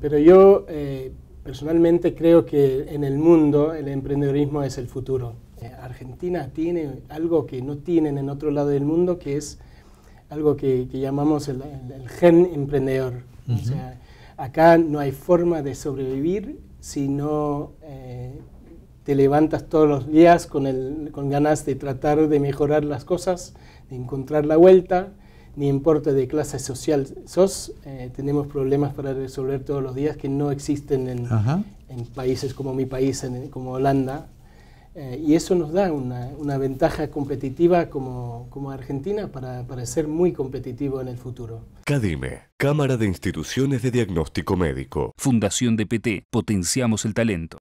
Pero yo personalmente creo que en el mundo el emprendedorismo es el futuro. Argentina tiene algo que no tienen en otro lado del mundo, que es algo que llamamos el gen emprendedor. Uh-huh. O sea, acá no hay forma de sobrevivir si no te levantas todos los días con ganas de tratar de mejorar las cosas, de encontrar la vuelta. Ni importa de clase social sos, tenemos problemas para resolver todos los días que no existen en países como mi país, como Holanda. Y eso nos da una ventaja competitiva como Argentina para ser muy competitivo en el futuro. CADIME, Cámara de Instituciones de Diagnóstico Médico. Fundación DPT, potenciamos el talento.